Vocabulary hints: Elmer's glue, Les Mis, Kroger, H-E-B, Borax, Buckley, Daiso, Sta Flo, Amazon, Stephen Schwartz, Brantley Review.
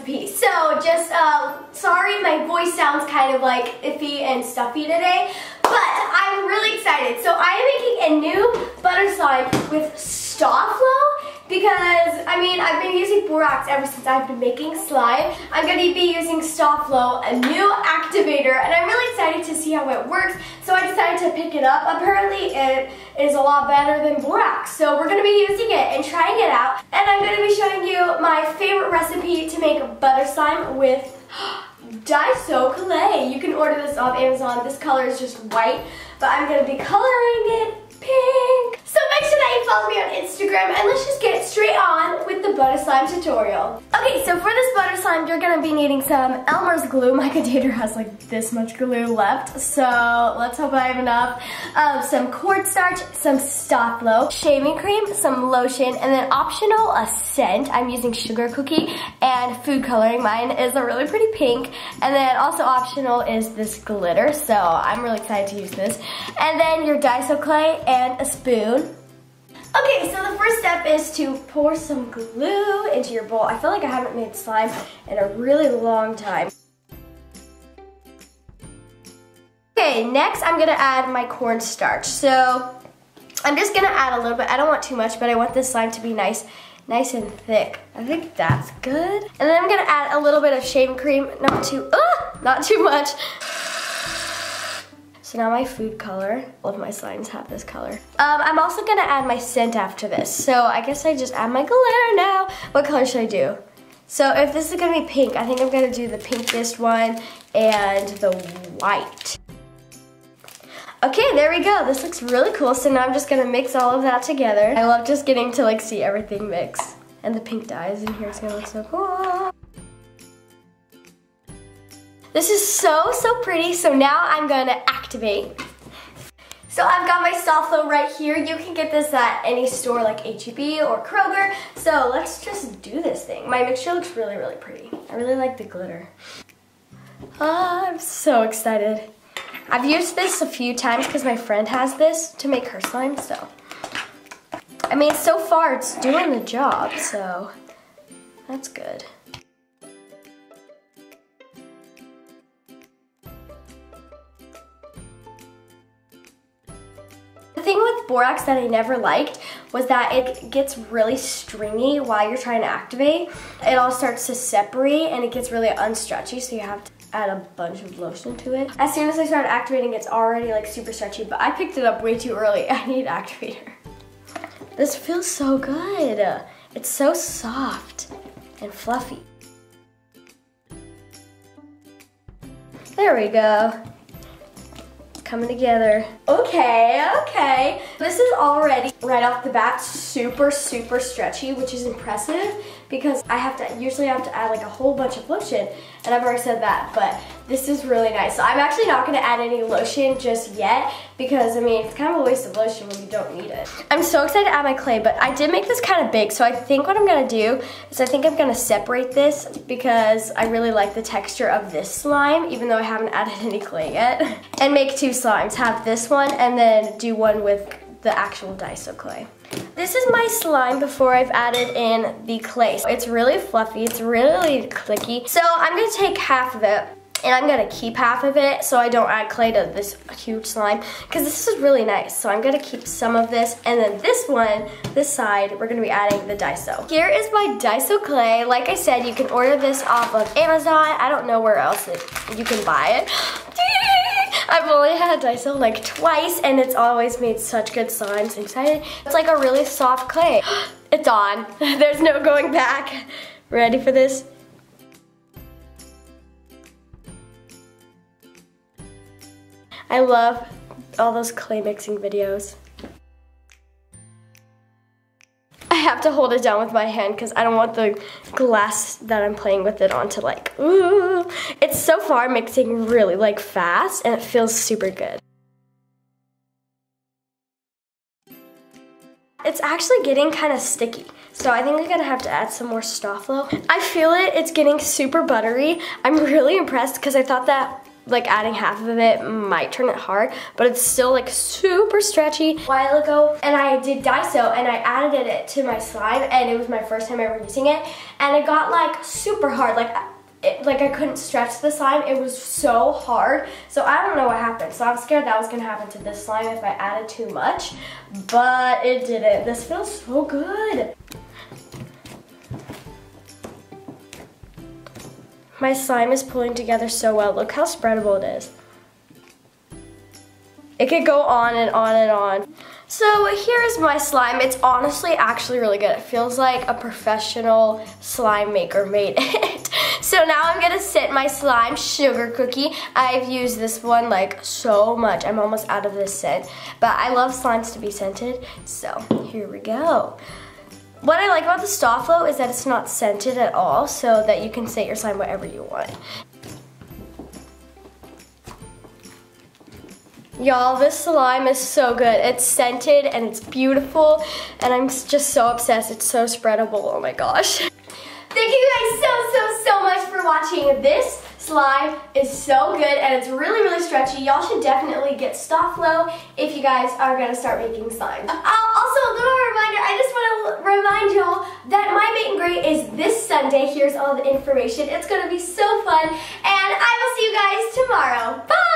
recipe. So just, sorry my voice sounds kind of like iffy and stuffy today, but I'm really excited. So I am making a new butter slime with Sta Flo because, I mean, I've been using Borax ever since I've been making slime. I'm going to be using Sta Flo, a new activator, and I'm really excited to see how it works. So I decided to pick it up. Apparently it is a lot better than Borax. So we're going to be using it and trying it out. And I'm going to be showing you my favorite recipe to make butter slime with Daiso clay. You can order this off Amazon. This color is just white, but I'm going to be coloring it pink. So make sure that you follow me on Instagram, and let's just get straight on with the butter slime tutorial. Okay, so for this butter slime, you're going to be needing some Elmer's glue. My container has like this much glue left, so let's hope I have enough. Some cornstarch, some Sta Flo, shaving cream, some lotion, and then optional a scent. I'm using sugar cookie and food coloring. Mine is a really pretty pink, and then also optional is this glitter, so I'm really excited to use this. And then your Daiso clay and a spoon. Okay, so the first step is to pour some glue into your bowl. I feel like I haven't made slime in a really long time. Okay, next I'm gonna add my cornstarch. So I'm just gonna add a little bit. I don't want too much, but I want this slime to be nice and thick. I think that's good. And then I'm gonna add a little bit of shaving cream, not too much. So now my food color, all of my slimes have this color. I'm also gonna add my scent after this. So I guess I just add my glitter now. What color should I do? So if this is gonna be pink, I think I'm gonna do the pinkest one and the white. Okay, there we go. This looks really cool. So now I'm just gonna mix all of that together. I love just getting to like see everything mix. And the pink dyes in here is gonna look so cool. This is so pretty, so now I'm gonna activate. So I've got my Sta Flo right here. You can get this at any store like H-E-B or Kroger. So let's just do this thing. My mixture looks really pretty. I really like the glitter. I'm so excited. I've used this a few times because my friend has this to make her slime, so. I mean, so far it's doing the job, so that's good. Borax that I never liked was that it gets really stringy while you're trying to activate. It all starts to separate and it gets really unstretchy, so you have to add a bunch of lotion to it. As soon as I started activating, it's already like super stretchy, but I picked it up way too early. I need an activator. This feels so good. It's so soft and fluffy. There we go. Coming together. Okay. This is already, right off the bat, super stretchy, which is impressive because I have to, usually I have to add like a whole bunch of lotion, and I've already said that, but this is really nice. So I'm actually not gonna add any lotion just yet because, I mean, it's kind of a waste of lotion when you don't need it. I'm so excited to add my clay, but I did make this kind of big, so I think what I'm gonna do is I think I'm gonna separate this because I really like the texture of this slime, even though I haven't added any clay yet, and make two slimes. Have this one and then do one with the actual Daiso clay. This is my slime before I've added in the clay. It's really fluffy, it's really clicky. So I'm gonna take half of it and I'm gonna keep half of it so I don't add clay to this huge slime because this is really nice. So I'm gonna keep some of this, and then this one, this side, we're gonna be adding the Daiso. Here is my Daiso clay. Like I said, you can order this off of Amazon. I don't know where else you can buy it. I've only had Daiso like twice, and it's always made such good slimes. I'm excited. It's like a really soft clay. It's on. There's no going back. Ready for this? I love all those clay mixing videos. I have to hold it down with my hand because I don't want the glass that I'm playing with it on to like, ooh. It's so far mixing really like fast, and it feels super good. It's actually getting kind of sticky, so I think I'm gonna have to add some more Sta Flo. I feel it, it's getting super buttery. I'm really impressed because I thought that like adding half of it might turn it hard, but it's still like super stretchy. A while ago, and I did Daiso and I added it to my slime, and it was my first time ever using it, and it got like super hard, like I couldn't stretch the slime. It was so hard, so I don't know what happened. So I'm scared that was gonna happen to this slime if I added too much, but it didn't. This feels so good. My slime is pulling together so well. Look how spreadable it is. It could go on and on and on. So here's my slime. It's honestly actually really good. It feels like a professional slime maker made it. So now I'm gonna sit my slime sugar cookie. I've used this one like so much. I'm almost out of this scent, but I love slimes to be scented. So here we go. What I like about the Sta Flo is that it's not scented at all, so that you can scent your slime whatever you want. Y'all, this slime is so good. It's scented and it's beautiful, and I'm just so obsessed. It's so spreadable, oh my gosh. Thank you guys so much for watching. This slime is so good and it's really stretchy. Y'all should definitely get Sta Flo if you guys are gonna start making slimes. Also, a little reminder, I just wanna remind y'all that my meet and greet is this Sunday. Here's all the information. It's gonna be so fun, and I will see you guys tomorrow. Bye!